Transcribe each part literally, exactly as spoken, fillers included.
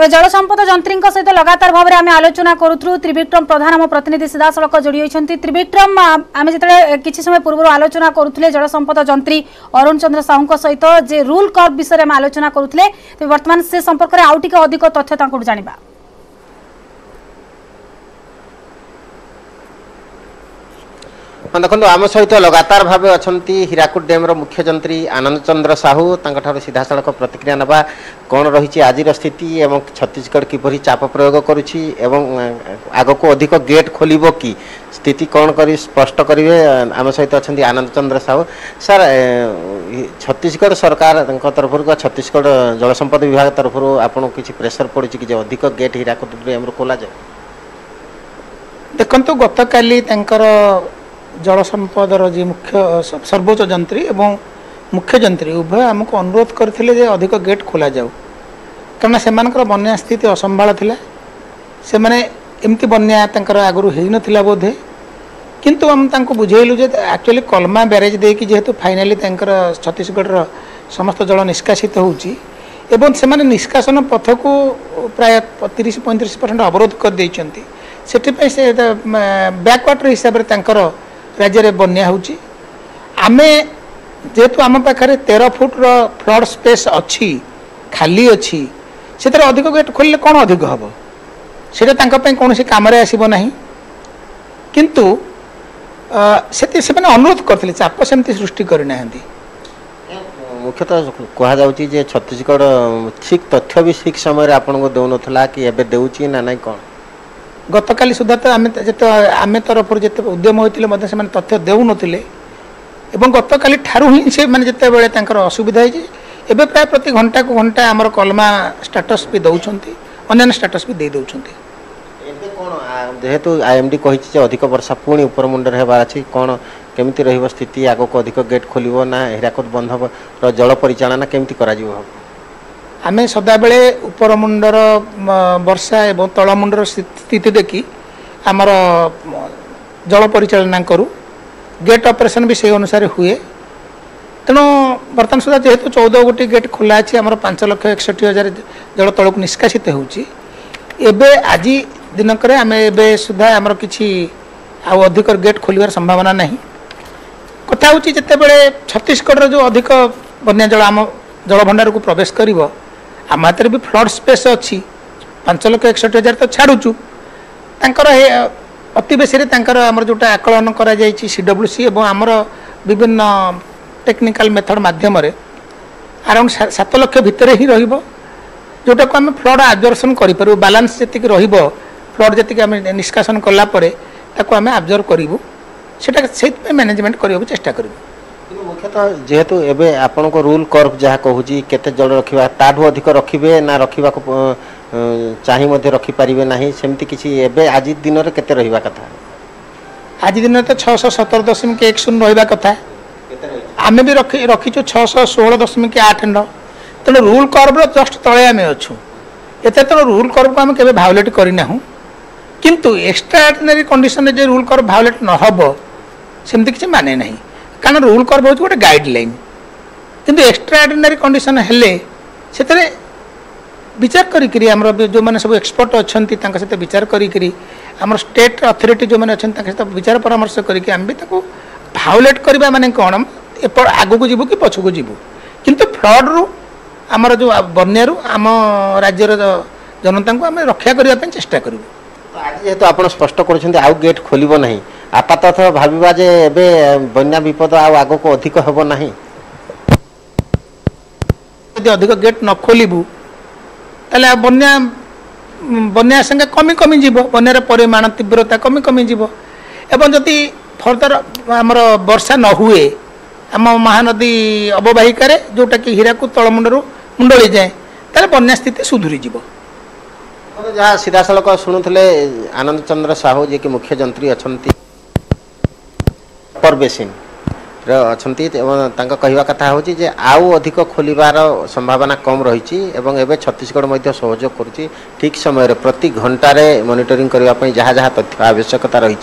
तेज जल संपद जंत्री सहित लगातार भाव में आलोचना करूँ त्रिविक्रम प्रधान आम प्रतिनिधि सीधासख जोड़ी होती। त्रिविक्रम आम जितने किसी समय पूर्व आलोचना करूँ जल संपद जंत्री अरुण चंद्र साहू सहित जे रूल कर्व विषय में आलोचना करूँ तो बर्तमान से संपर्क में आउटे अधिक तथ्य जाना। हाँ देखो आम सहित लगातार भाव अच्छा हीराकुद डैम मुख्य जंत्री आनंद चंद्र साहू सीधासख प्रतिक्रिया नवा कौन रही आज स्थिति एवं छत्तीसगढ़ किपर चाप प्रयोग करुच्ची आग को अधिक गेट खोल कि स्थिति कौन कर स्पष्ट करेंगे। आम सहित अच्छा आनंद चंद्र साहू सर छत्तीसगढ़ सरकार तरफ छत्तीसगढ़ जल संपद विभाग तरफ आपको किसी प्रेसर पड़ी कि अधिक गेट हीराकुद डैम खोल जाए। देखो गत काली जल संपदर जी मुख्य सर्वोच्च जंत्री एवं मुख्य जंत्री उभय आमको अनुरोध करथिले जे अधिक गेट खोल जाऊ कारण सेमानकर बन्या स्थिति असंभाल थिला से माने एमती बन्या तंकर आगरु हेइ नथिला बोधे किंतु हम तांको बुझेलु जे एक्चुअली कलमा बैरेज देकी जेहेतु फाइनली तंकर छत्तीसगढ़ समस्त जल निष्कासित होउची एवं से माने निष्कासन पथ को प्राय तीस पैंतीस परसेंट अवरोध कर देइचंती सेटिपै से बैकवाटर हिसाब रे तंकर राज्य में बन्या होची आमे जेतु आम पाखे तेरह फुट रो फ्लड स्पेस अच्छी खाली अच्छी से अधिक गेट खोल कौन अधिक हम से कौन काम आसबना किंतु से अनुरोध करते चाप सेमती सृष्टि करना मुख्यतः कहुचे छत्तीसगढ़ ठीक तथ्य भी ठीक समय आपको दौन कि एबे देउची ना नहीं कौन गत काली सुधा तो आम जो आम तरफ जिते उद्यम होते से तथ्य देन एवं गत काली ठारू ही से मैंने जिते बड़े असुविधा हो प्राय प्रति घंटा को घंटा आमर कलमा स्टेटस भी दौरान अन्य स्टेटस भी दे दौरान जेहेतु आईएमडी कही अधिक वर्षा पुणी उपर मुंडर होबार अच्छी कौन केमती रही आग को अधिक गेट खोलो ना हीराकुद बंधर जल परिचालना केमती कर आमे सदाबेले उपर मुंडर वर्षा एवं तल मुंडर स्थिति देखी आमर जल परिचालना करूँ गेट ऑपरेशन भी से अनुसार हुए तेणु बर्तमान सुधा जेहेतु चौदह गोटी गेट खोला अच्छी आमर पांच लक्ष एकसठ हजार जल तलक निष्कासित होबे आज दिनक आम सुधा आमर किसी आउ अधिक गेट खोलिबार संभावना नहीं। कथा होची जेतेबेले छत्तीसगढ़ जो अधिक बन्या जल आम जल भंडार को प्रवेश कर आम हाथ में भी फ्लड स्पेस अच्छी पांच लक्ष एकसठ हजार तो छाड़ूचु अति बेस आमर जोटा आकलन कर सीडब्ल्यूसी और आमर विभिन्न टेक्निकल मेथड मध्यम अराउंड सात लक्ष भितर ही रोटा को आम फ्लड आब्जर्वेशन कर बालांस जी र्लड जी आम निष्कासन कलापर ताको आम आब्जर्व करूँ से मैनेजमेंट करने चेष्टा करूँ। मुख्यतः जेहेतु एवं आपण को रूल कर्व जहाँ कहूँ केते जल रखा ताठू अधिक रखिए ना रखा चाहे रखिपारे ना सेमती किसी एवं आज दिन में केते रहिबा कथा आज दिन तो छः सौ सतर दशमिक एक शून्य रहिबा कथा आम भी रखी रखीचु छः सौ षोह दशमिक आठ नौ तेणु रूल कर्व जस्ट तले आम अच्छू एत तेणु रूल कर्व को आम के भायोलेट करना किंतु एक्सट्राऑर्डिनरी कंडीशन जो रूल कर्व भायोलेट न हो सेमती किसी माने ना कारण रूल कर्व हो गोटे गाइडलाइन किंतु एक्सट्राऑर्डिनरी कंडीशन हेले से विचार करी आमर जो मैंने सब एक्सपर्ट अच्छा सहित विचार करी आम स्टेट अथॉरिटी जो मैंने अच्छा सहित विचार परामर्श करके आम भी भायोलेट करवा माने कौन एप आगू जीवु कि पछक जीवु किंतु फ्लड रु आमर जो बन्यारू आम राज्यर जनता को आम रक्षा करने चेष्टा करूँ। आज जेहेतु आप स्पष्ट कर गेट खोल ना आपात भावा जे एवं बन्या विपद आग को अधिक हम ना यदि अधिक गेट न खोलू तो बन्या बन्या संख्या कमी कमी जीव बन्यार परिमाण तीव्रता कमी कमी जीव एवं जदि फर्दर आमर वर्षा न हुए आम महानदी अववाहिकार जोटा कि हीराकुद तल मुंडर मुंडली जाए तो बन्या स्थिति सुधुरी जीव। जहाँ सीधासख शुणुले आनंद चंद्र साहू जी के मुख्य जंत्री अच्छा बेसीन अच्छी कहवा कथा हूँ जे आउ अधिक खोलार संभावना कम रही एवं छत्तीसगढ़ मध्य सहयोग करुच्ची ठीक समय प्रति घंटारे मॉनिटरिंग करने जहाँ जहाँ तथ्य आवश्यकता रही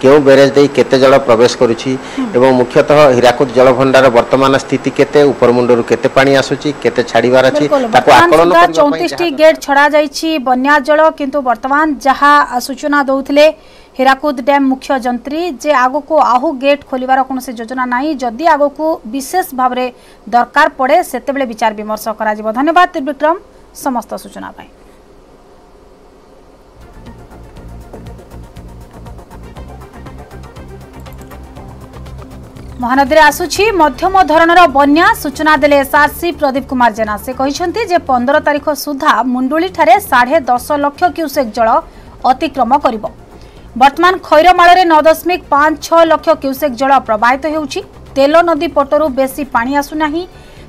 क्यों बेरेज दे केते जल प्रवेश करुच्ची एवं मुख्यतः हीराकुद जल भंडार वर्तमान स्थिति केते ऊपर मुंडरू केते पानी आसुची केते छाड़ीबार अछि ताको आकलन करबा पई चौंतीस टी गेट छड़ा जाईछि बन्या जल किंतु वर्तमान जहाँ सूचना दौथिले हीराकुद डैम मुख्य जंत्री जे आगो को आहू गेट खोलिबार कोनो से योजना नाही जदि आगो को विशेष भाव रे दरकार पड़े सेते बेले विचार विमर्श करा जइबो। धन्यवाद विक्रम समस्त सूचना पाई। महानदी आसुची मध्यम धरणर बन्या सूचना देले एसआरसी प्रदीप कुमार जेना से कहिसेंती जे पंद्रह तारीख सुधा मुंडुली ठारे साढ़े दस लक्ष क्यूसेक जल अतिक्रम करिवो। वर्तमान खैरमाळ रे नौ दशमिक पांच छह लक्ष क्यूसेक जल प्रवाहित हेउची। तेल नदी पटरू बेसी पानी आसु नाही।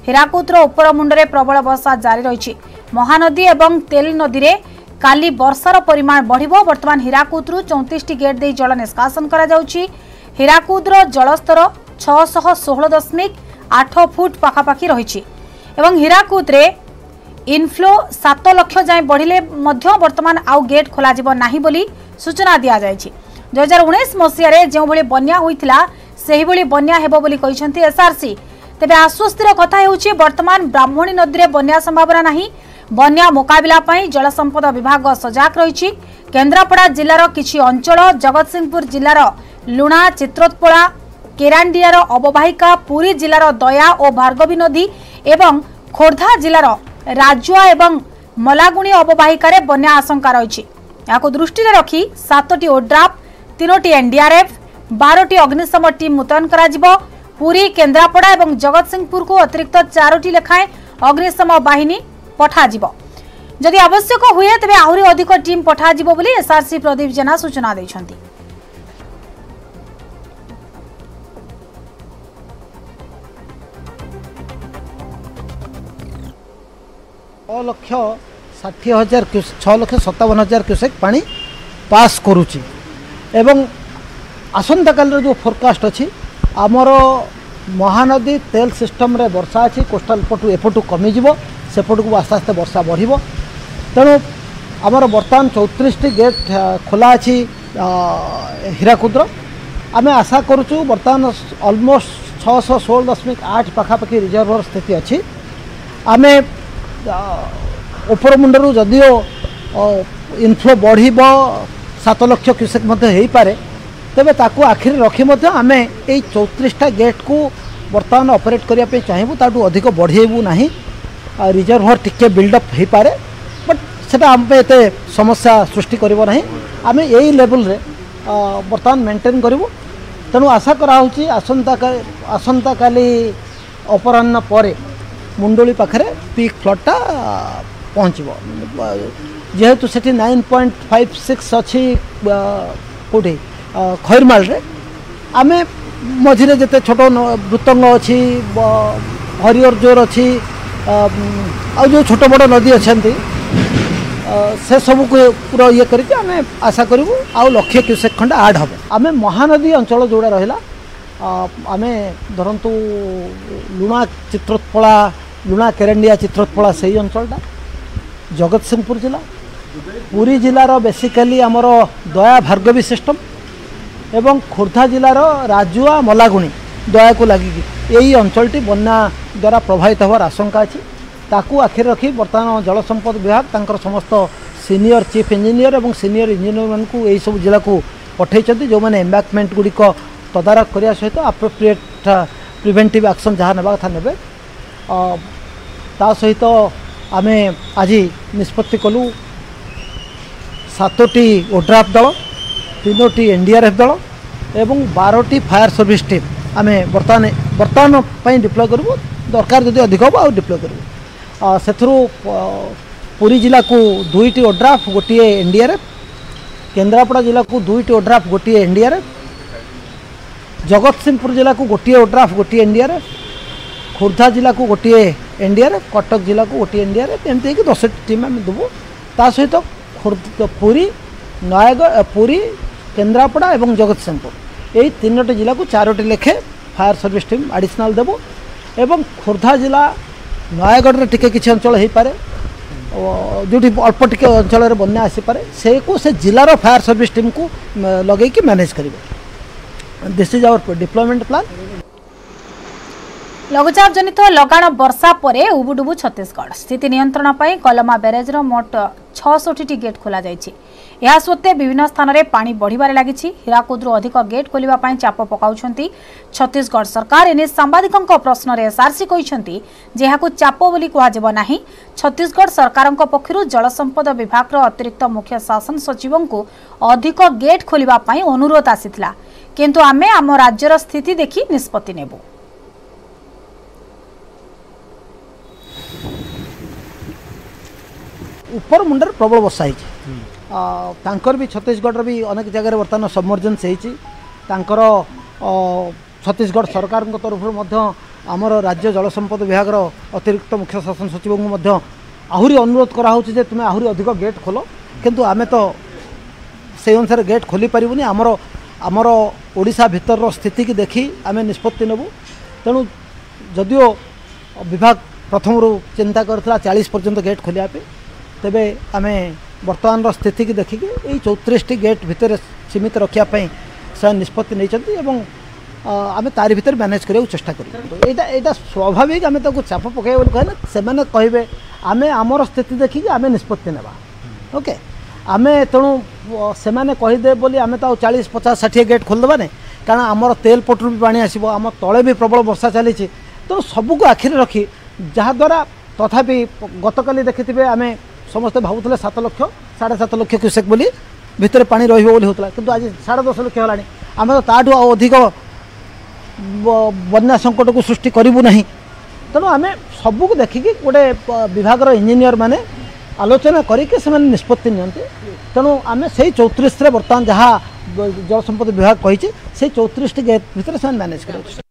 हीराकुद रो उपर मुंडरे प्रबल वर्षा जारी रहिची। महानदी एवं तेल नदी रे काली वर्षार परिमाण बढ़िवो। वर्तमान हीराकुद रु चौंतीस टी गेट देई जल निष्कासन करा जाउची। हीराकुद रो जलस्तर छह षोह दशमिक आठ फुट पखापाखि रही। हीराकुद इनफ्लो सात लक्ष जाए बढ़ले वर्तमान आउ गेट खोल ना बोली सूचना दि जाए। दुई हजार उन्नीस मसीह जो भाई बन्या होता से ही बन्या होती एसआरसी तेज आश्वस्तिर कथा होची वर्तमान ब्राह्मणी नदी में बन्या संभावना ना। बन्या मुकबिला जलसंपद विभाग सजग रही। केन्द्रापड़ा जिलार किछि अंचल जगतसिंहपुर जिलार लुणा चित्रोत्पला केरांडियार अववाहिका पुरी जिलार दया और भार्गवी नदी एवं खोर्धा जिलार राजुआ एवं मलागुणी अववाहिकार बन्या आशंका रही। दृष्टि रखी सातटी ओड्राफ तीनोटी एनडीआरएफ बारोटी अग्निशम टीम मुतयन करा। पुरी केन्द्रापड़ा और जगतसिंहपुर को अतिरिक्त चारोटी लेखाएं अग्निशम बाहिनी पठाजिब। जदि आवश्यक हुए तेज आहरी अधिक टीम पठाजिब बोली एसआरसी प्रदीप जेना सूचना देछंती। छः लक्ष षाठी हजार छः लक्ष सत्तावन हजार क्यूसेक पानी पास करुच्ची एवं आसंता काल जो फोरकास्ट अच्छी आमर महानदी तेल सिस्टम रे वर्षा अच्छी कोस्टाल पटू एपटू कमिज सेपट को आस्ते आस्ते वर्षा बढ़ तेणु आमर बर्तमान चौतीस टी गेट खोला अच्छी हीराकुद्र आम आशा करुचु बर्तमान अलमोस्ट छःश षोल दशमिक आठ पखापाखि रिजर्वर स्थिति अच्छी। आम ऊपर मुंडरू जदिओ इनफ्लो बढ़ सात लक्ष क्यूसेक हो पारे तेबे ताकू आखिरी रखी आम ये चौतीसटा गेट को बर्तमान ऑपरेट करने चाहबू ताठू अधिक बढ़ेबू ना। रिजर्वर टिके बिल्डअप हो पारे बट से आम एत समस्या सृष्टि करबो नाही। आम यही लेवल रे बर्तमान मेंटेन करूँ तेणु आशा कराऊँगी आसंता आसंता काली अपराह्न पर मुंडोली पाखे पीक फ्लडटा पहुँचब जेहेतु से नाइन पॉइंट फाइव सिक्स अच्छी कौटी खैरमाळे आम मझे जिते छोट वृतंग अच्छी हरिहर जोर अच्छी आ जो छोट बड़ नदी अच्छा से सबू पूरा ये करें आशा करूँ आ लक्षे क्यूसेक खंड आड हम आम महानदी अंचल जोड़ा रहा आम धरतु लुणा चित्रोत्पला लुणा केरेंडिया चित्रोत्पला से ही अंचलटा जगतसिंहपुर जिला पुरी जिलार बेसिकाली आमर दया भार्गवी सिस्टम एवं खोर्धा जिलार राजुआ मलागुणी दया को लगिकी यही अंचलटी बन्या द्वारा प्रभावित होवार आशंका अच्छी। ताकू आखिर रखी बर्तमान जलसंपद विभाग तांकर समस्त सीनियर चीफ इंजीनियर और सीनियर इंजीनियर मानू यही सब जिला को पठाइछन्ती जो मैंने एम्बैंकमेंट गुड़िक तदारख करने सहित आप्रोप्रिएट प्रिवेंटिव एक्शन जहाँ ना कथा ने सहित आम आज निष्पत्ति कलु सातोटी ओड्राफ दल तीनोटी एनडीआरएफ दल एवं बारोटी फायर सर्विस टीम आम बर्तमान बर्तमान डिप्लॉय करूँ दरकार जदि अधिक हम आज डिप्लॉय करूँ से पुरी जिला को दुईटी ओड्राफ गोटे एनडीआरएफ केन्द्रापड़ा जिला को दुईटी ओड्राफ गोटे एनडीआरएफ जगतसिंहपुर जिला को गोटे ओड्राफ गोटे एनडीआरएफ खोर्धा जिला को गोटे एनडीआरएफ कटक जिला को गोटे एनडीआरएफ एमती है दस टीम आम देवु ता सहित खोर्धा पुरी नयगढ़ पुरी केन्द्रापड़ा और जगतसिंहपुर यही तीनोटी जिला को चारोटी लेखे फायर सर्विस टीम आडिशनाल देबू एवं खोर्धा जिला नयगढ़ टिके किसी अंचल हो पाए जोटी अल्प टिके अंचल बना आसपे से को से जिलार फायर सर्विस टीम को लगे कि मैनेज करेंगे। This is our deployment plan. लघुचाप जनित लगाण वर्षा पर उबुडुबु छत्तीसगढ़ स्थिति नियंत्रण पर कलमा ब्यारेजर मोट छठी गेट खोल जा सत्वे विभिन्न स्थान में पानी बढ़िबार लगी हीराकुद अधिक गेट खोलिबा पई चाप पकाउछंती छत्तीसगढ़ सरकार। एने सांबादिकंक प्रश्न रे एसआरसी कहिसंती जे हाकु चाप बोली कहब नाही। छत्तीसगढ़ सरकार पक्षर जलसंपद विभाग अतिरिक्त मुख्य शासन सचिव को अधिक गेट खोलिबा पई अनुरोध आसीथिला, किंतु आमे आम राज्यर स्थिति देखि निष्पत्ति नेबो। ऊपर मुंडर प्रबल वर्षा होकर भी छत्तीसगढ़ भी अनेक जगह बर्तमान सबमर्जेन्स होकर छत्तीसगढ़ सरकार तरफ आमर राज्य जलसंपद विभाग अतिरिक्त मुख्य शासन सचिव को आहरी अनुरोध कराऊे तुम्हें आहरी अधिक गेट खोल, किंतु आम तो से अनुसार गेट खोली पारूनी। आमर आमर ओडिशा भितर स्थिति की देखी आम निष्पत्ति नेबू। तेणु जदियो विभाग प्रथम चिंता करता चालीस पर्यंत गेट खोलिया तेबे आमे वर्तमान स्थिति की देखिकी ये चौतीस टी गेट भितर सीमित रखापी से निष्पत्ति नहीं आम तारी भर मैनेज करने को चेष्टा करा। स्वाभाविक आम चाप पकड़ कहना से कहे आम आमर स्थिति देखिकी आम निष्पत्ति नेबा। ओके आम तेणु से कहीदे बोली आम तो चालीस पचास षाठी गेट खोलदेवाने कारण आमर तेल पटर भी पानी आसो आम तले भी प्रबल वर्षा चली तेणु सबको आखिरी रखी जहाद्वारा तथापि गतकाली देखि आम समस्ते भावुले सात लक्ष साढ़े सात लक्ष क्यूसेक बोली भितर पानी रही होता है, किंतु आज साढ़े दस लक्ष होगा आम तो ताठू अधिक बन्या संकट को सृष्टि करूँ ना। तेणु आम सबको देखिकी गोटे विभाग इंजीनियर मैंने आलोचना करके निष्पत्ति नियंते। तेणु आम से चौतीस बर्तमान जहाँ जलसंपद विभाग कही चौतीस टी गेट भर से मैनेज कर।